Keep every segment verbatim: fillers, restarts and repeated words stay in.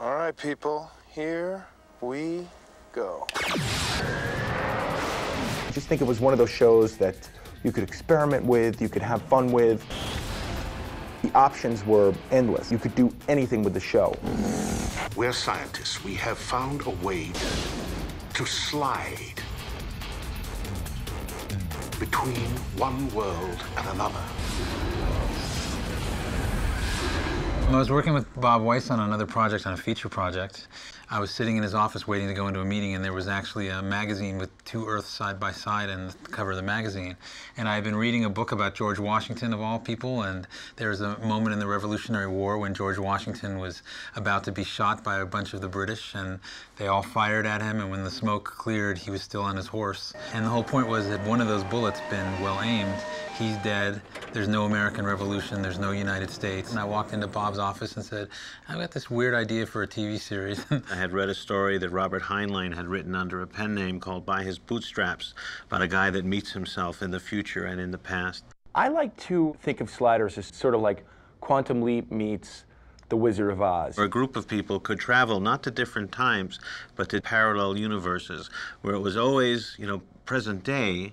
All right, people, here we go. I just think it was one of those shows that you could experiment with, you could have fun with. The options were endless. You could do anything with the show. We're scientists. We have found a way to slide between one world and another. When I was working with Bob Weiss on another project, on a feature project, I was sitting in his office waiting to go into a meeting, and there was actually a magazine with two Earths side by side and the cover of the magazine. And I had been reading a book about George Washington, of all people, and there was a moment in the Revolutionary War when George Washington was about to be shot by a bunch of the British, and they all fired at him, and when the smoke cleared, he was still on his horse. And the whole point was, had one of those bullets been well aimed, he's dead, there's no American Revolution, there's no United States. And I walked into Bob's office and said, I've got this weird idea for a T V series. I had read a story that Robert Heinlein had written under a pen name called By His Bootstraps, about a guy that meets himself in the future and in the past. I like to think of Sliders as sort of like Quantum Leap meets The Wizard of Oz. Where a group of people could travel not to different times, but to parallel universes, where it was always, you know, present day,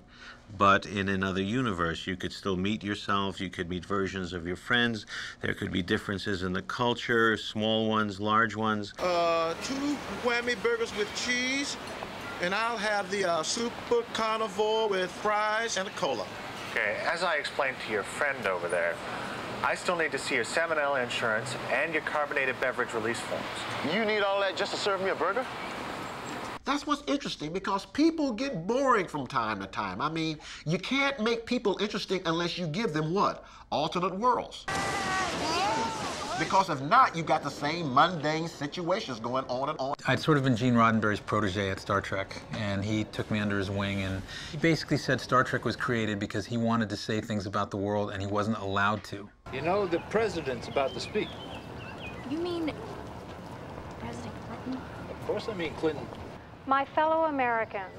but in another universe. You could still meet yourself, you could meet versions of your friends, there could be differences in the culture, small ones, large ones. Uh, two whammy burgers with cheese, and I'll have the uh, super carnivore with fries and a cola. Okay, as I explained to your friend over there, I still need to see your salmonella insurance and your carbonated beverage release forms. You need all that just to serve me a burger? That's what's interesting, because people get boring from time to time. I mean, you can't make people interesting unless you give them what? Alternate worlds. Because if not, you've got the same mundane situations going on and on. I'd sort of been Gene Roddenberry's protege at Star Trek, and he took me under his wing, and he basically said Star Trek was created because he wanted to say things about the world, and he wasn't allowed to. You know, the president's about to speak. You mean President Clinton? Of course I mean Clinton. My fellow Americans,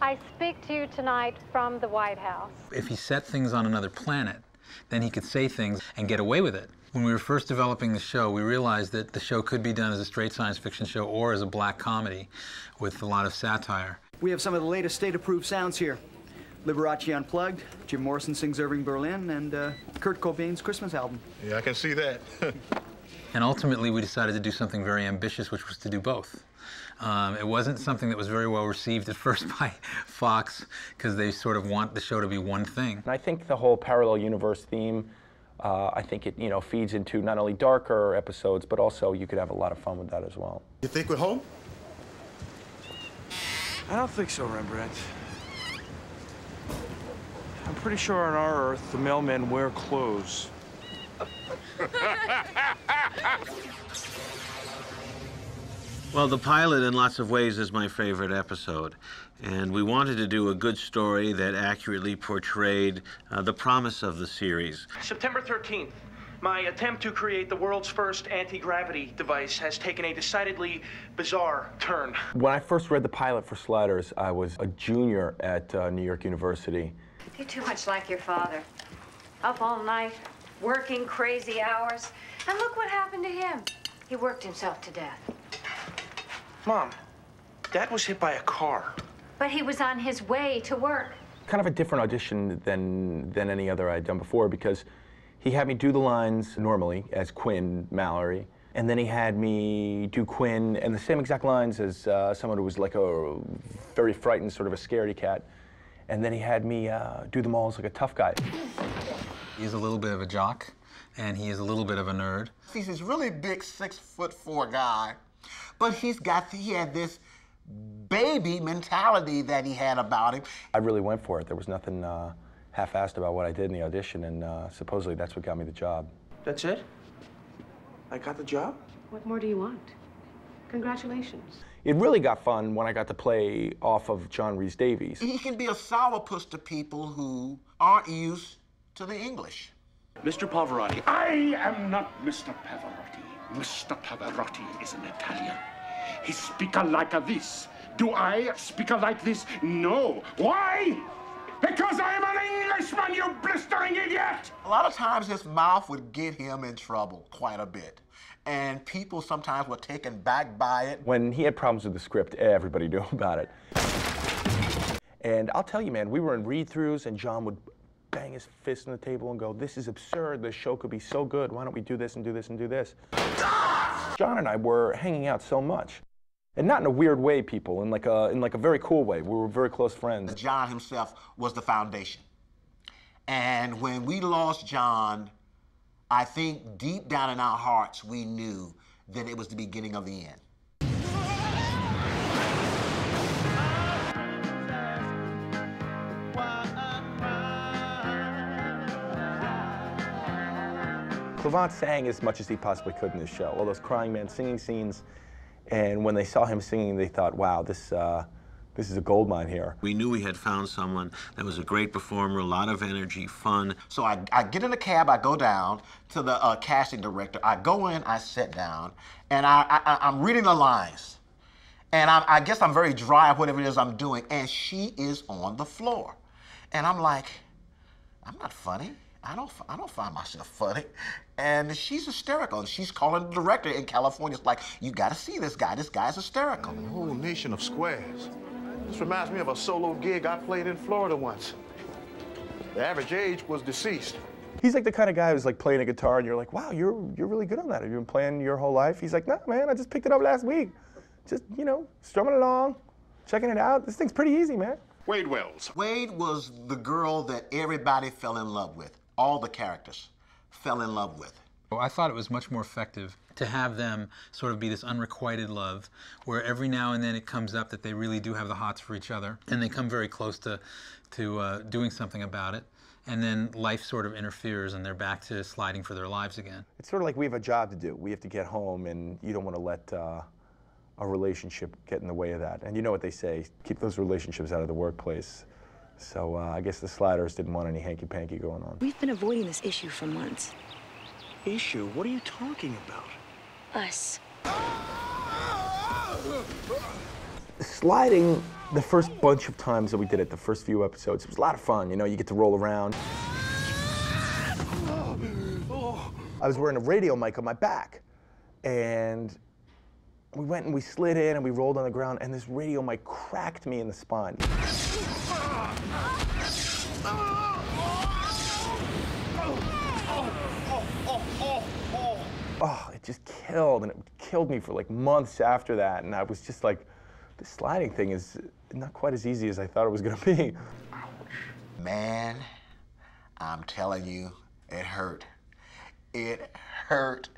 I speak to you tonight from the White House. If he set things on another planet, then he could say things and get away with it. When we were first developing the show, we realized that the show could be done as a straight science fiction show or as a black comedy with a lot of satire. We have some of the latest state-approved sounds here. Liberace Unplugged, Jim Morrison sings Irving Berlin, and uh, Kurt Cobain's Christmas album. Yeah, I can see that. And ultimately, we decided to do something very ambitious, which was to do both. Um, it wasn't something that was very well received at first by Fox, because they sort of want the show to be one thing. I think the whole parallel universe theme, uh, I think it you know feeds into not only darker episodes, but also you could have a lot of fun with that as well. You think we're home? I don't think so, Rembrandt. I'm pretty sure on our Earth, the mailmen wear clothes. Well, the pilot, in lots of ways, is my favorite episode. And we wanted to do a good story that accurately portrayed uh, the promise of the series. September thirteenth, my attempt to create the world's first anti-gravity device has taken a decidedly bizarre turn. When I first read the pilot for Sliders, I was a junior at uh, New York University. You're too much like your father. Up all night, working crazy hours. And look what happened to him. He worked himself to death. Mom, Dad was hit by a car. But he was on his way to work. Kind of a different audition than, than any other I had done before, because he had me do the lines normally as Quinn Mallory, and then he had me do Quinn and the same exact lines as uh, someone who was like a very frightened, sort of a scaredy cat, and then he had me uh, do them all as like a tough guy. He's a little bit of a jock, and he is a little bit of a nerd. He's this really big six foot four guy. But he's got, he had this baby mentality that he had about him. I really went for it. There was nothing uh, half-assed about what I did in the audition, and uh, supposedly that's what got me the job. That's it? I got the job? What more do you want? Congratulations. It really got fun when I got to play off of John Rhys-Davies. He can be a sourpuss to people who aren't used to the English. Mister Pavarotti. I am not Mister Pavarotti. Mister Pavarotti is an Italian. He speaks like this. Do I speak like this? No. Why? Because I am an Englishman, you blistering idiot! A lot of times his mouth would get him in trouble quite a bit. And people sometimes were taken back by it. When he had problems with the script, everybody knew about it. And I'll tell you, man, we were in read-throughs, and John would bang his fist on the table and go, this is absurd, this show could be so good, why don't we do this and do this and do this? Ah! John and I were hanging out so much. And not in a weird way, people, in like a, in like a very cool way. We were very close friends. John himself was the foundation. And when we lost John, I think deep down in our hearts, we knew that it was the beginning of the end. Clavon sang as much as he possibly could in this show, all those crying man singing scenes. And when they saw him singing, they thought, wow, this, uh, this is a gold mine here. We knew we had found someone that was a great performer, a lot of energy, fun. So I, I get in a cab, I go down to the uh, casting director. I go in, I sit down, and I, I, I'm reading the lines. And I, I guess I'm very dry of whatever it is I'm doing, and she is on the floor. And I'm like, I'm not funny. I don't, I don't find myself funny. And she's hysterical. She's calling the director in California. It's like, you gotta see this guy. This guy's hysterical. A whole nation of squares. This reminds me of a solo gig I played in Florida once. The average age was deceased. He's like the kind of guy who's like playing a guitar and you're like, wow, you're, you're really good on that. Have you been playing your whole life? He's like, no, man, I just picked it up last week. Just, you know, strumming along, checking it out. This thing's pretty easy, man. Wade Wells. Wade was the girl that everybody fell in love with. All the characters fell in love with. Well, I thought it was much more effective to have them sort of be this unrequited love, where every now and then it comes up that they really do have the hots for each other, and they come very close to, to uh, doing something about it, and then life sort of interferes and they're back to sliding for their lives again. It's sort of like we have a job to do. We have to get home, and you don't want to let uh, a relationship get in the way of that. And you know what they say, keep those relationships out of the workplace. So uh, I guess the Sliders didn't want any hanky-panky going on. We've been avoiding this issue for months. Issue? What are you talking about? Us. Sliding, the first bunch of times that we did it, the first few episodes, it was a lot of fun. You know, you get to roll around. I was wearing a radio mic on my back, and we went and we slid in and we rolled on the ground, and this radio mic cracked me in the spine. Oh, it just killed, and it killed me for like months after that, and I was just like, this sliding thing is not quite as easy as I thought it was gonna be. Man, I'm telling you, it hurt. It hurt.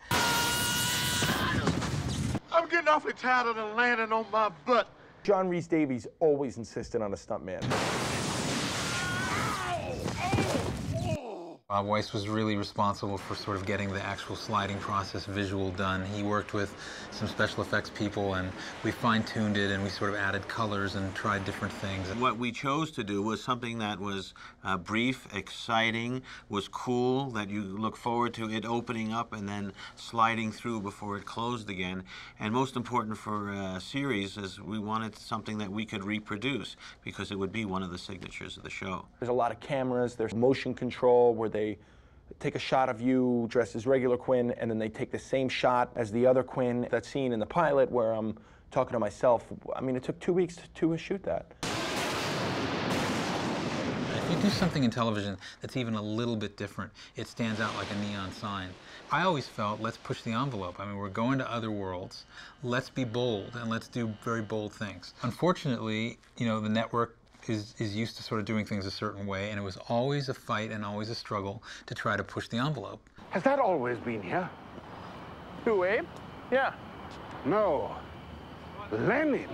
I'm getting awfully tired of it landing on my butt. John Rhys-Davies always insisted on a stuntman. Bob Weiss was really responsible for sort of getting the actual sliding process visual done. He worked with some special effects people, and we fine-tuned it, and we sort of added colors and tried different things. What we chose to do was something that was uh, brief, exciting, was cool, that you look forward to it opening up and then sliding through before it closed again. And most important for a series is we wanted something that we could reproduce, because it would be one of the signatures of the show. There's a lot of cameras, there's motion control where they They take a shot of you dressed as regular Quinn, and then they take the same shot as the other Quinn. That scene in the pilot where I'm talking to myself, I mean, it took two weeks to, to shoot that. If you do something in television that's even a little bit different, it stands out like a neon sign. I always felt, let's push the envelope. I mean, we're going to other worlds. Let's be bold, and let's do very bold things. Unfortunately, you know, the network Is, is used to sort of doing things a certain way, and it was always a fight and always a struggle to try to push the envelope. Has that always been here? Who, Abe? Yeah. No. Lenin.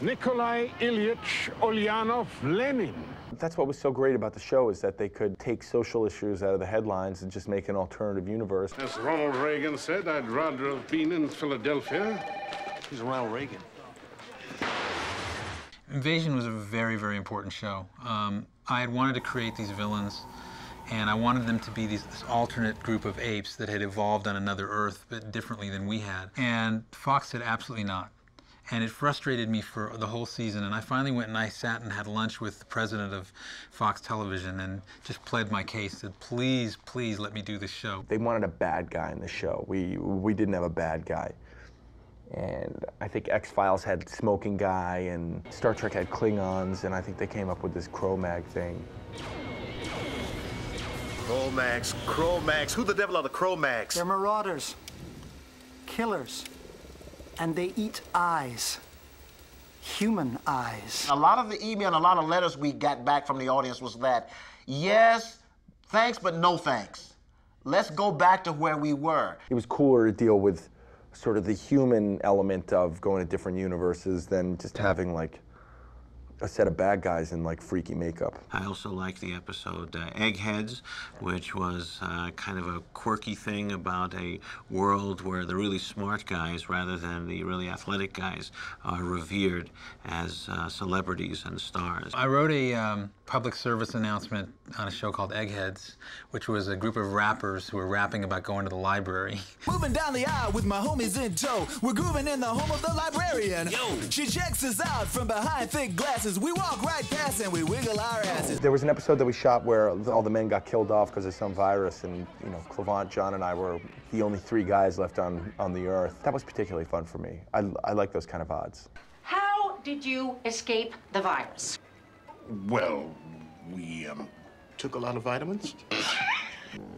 Nikolai Ilyich Ulyanov Lenin. That's what was so great about the show, is that they could take social issues out of the headlines and just make an alternative universe. As Ronald Reagan said, I'd rather have been in Philadelphia. He's Ronald Reagan. Invasion was a very, very important show. Um, I had wanted to create these villains, and I wanted them to be these, this alternate group of apes that had evolved on another Earth, but differently than we had. And Fox said, absolutely not. and it frustrated me for the whole season. And I finally went and I sat and had lunch with the president of Fox Television and just pled my case, said, please, please let me do this show. They wanted a bad guy in the show. We, we didn't have a bad guy. And I think X-Files had Smoking Guy, and Star Trek had Klingons, and I think they came up with this Cro-Mag thing. Cro-Mags, Cro-Mags, who the devil are the Cro-Mags? They're marauders, killers, and they eat eyes, human eyes. A lot of the email and a lot of letters we got back from the audience was that, yes, thanks, but no thanks. Let's go back to where we were. It was cooler to deal with sort of the human element of going to different universes than just having like a set of bad guys in like freaky makeup. I also liked the episode uh, Eggheads, which was uh, kind of a quirky thing about a world where the really smart guys, rather than the really athletic guys, are revered as uh, celebrities and stars. I wrote a um, public service announcement on a show called Eggheads, which was a group of rappers who were rapping about going to the library. Moving down the aisle with my homies in tow, we're grooving in the home of the librarian. Yo. She checks us out from behind thick glasses. We walk right past and we wiggle our asses. There was an episode that we shot where all the men got killed off because of some virus, and you know, Clavon, John, and I were the only three guys left on, on the earth. That was particularly fun for me. I, I like those kind of odds. How did you escape the virus? Well, we um, took a lot of vitamins. The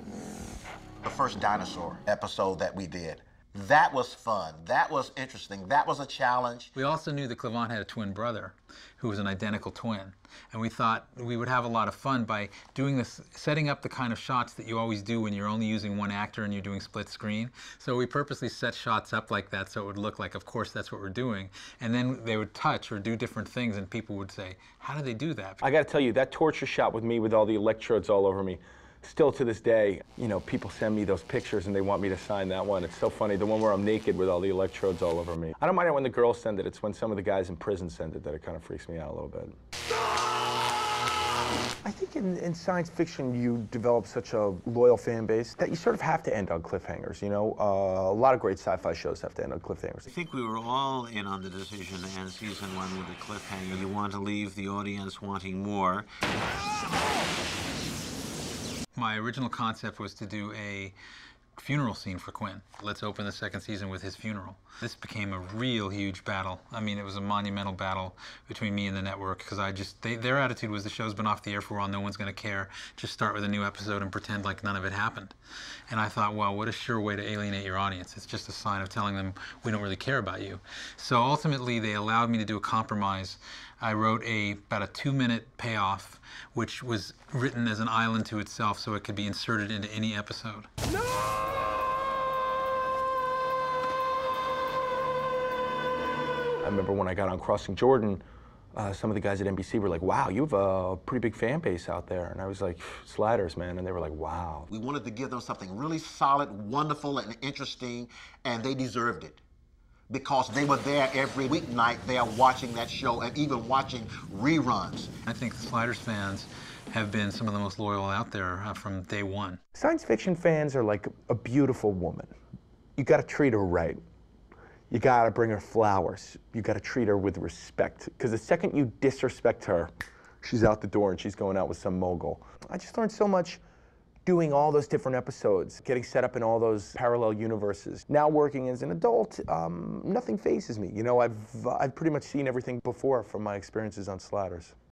first dinosaur episode that we did, that was fun. That was interesting. That was a challenge. We also knew that Clavon had a twin brother who was an identical twin. And we thought we would have a lot of fun by doing this, setting up the kind of shots that you always do when you're only using one actor and you're doing split screen. So we purposely set shots up like that so it would look like, of course, that's what we're doing. And then they would touch or do different things and people would say, how do they do that? I gotta tell you, that torture shot with me with all the electrodes all over me, still to this day, you know, people send me those pictures and they want me to sign that one. It's so funny, the one where I'm naked with all the electrodes all over me. I don't mind it when the girls send it, it's when some of the guys in prison send it that it kind of freaks me out a little bit. I think in, in science fiction you develop such a loyal fan base that you sort of have to end on cliffhangers, you know? Uh, a lot of great sci-fi shows have to end on cliffhangers. I think we were all in on the decision to end season one with a cliffhanger. You want to leave the audience wanting more. My original concept was to do a funeral scene for Quinn. Let's open the second season with his funeral. This became a real huge battle. I mean, it was a monumental battle between me and the network, because I just, they, their attitude was the show's been off the air for a while, no one's going to care. Just start with a new episode and pretend like none of it happened. And I thought, well, what a sure way to alienate your audience. It's just a sign of telling them we don't really care about you. So ultimately, they allowed me to do a compromise. I wrote a, about a two-minute payoff, which was written as an island to itself, so it could be inserted into any episode. No! I remember when I got on Crossing Jordan, uh, some of the guys at N B C were like, wow, you have a pretty big fan base out there. And I was like, Sliders, man. And they were like, wow. We wanted to give them something really solid, wonderful, and interesting, and they deserved it. Because they were there every weeknight, they are watching that show and even watching reruns. I think the Sliders fans have been some of the most loyal out there uh, from day one. Science fiction fans are like a beautiful woman. You gotta treat her right. You gotta bring her flowers. You gotta treat her with respect. Because the second you disrespect her, she's out the door and she's going out with some mogul. I just learned so much doing all those different episodes, getting set up in all those parallel universes. Now working as an adult, um, nothing phases me. You know, I've, I've pretty much seen everything before from my experiences on Sliders.